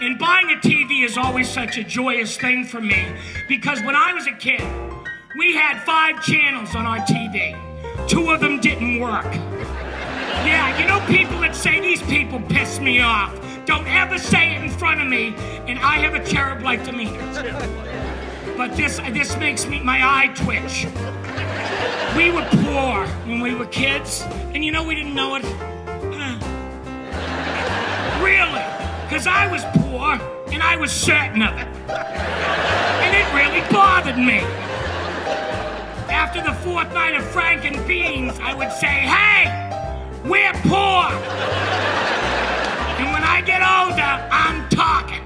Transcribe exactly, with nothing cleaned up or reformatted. And buying a T V is always such a joyous thing for me, because when I was a kid, we had five channels on our T V. Two of them didn't work. Yeah, you know people that say, these people piss me off. Don't ever say it in front of me, and I have a cherub-like demeanor. But this, this makes me, my eye twitch. We were poor when we were kids, and you know we didn't know it. Huh. Really? Because I was poor, and I was certain of it. And it really bothered me. After the fourth night of Frank and Beans, I would say, hey, we're poor. And when I get older, I'm talking.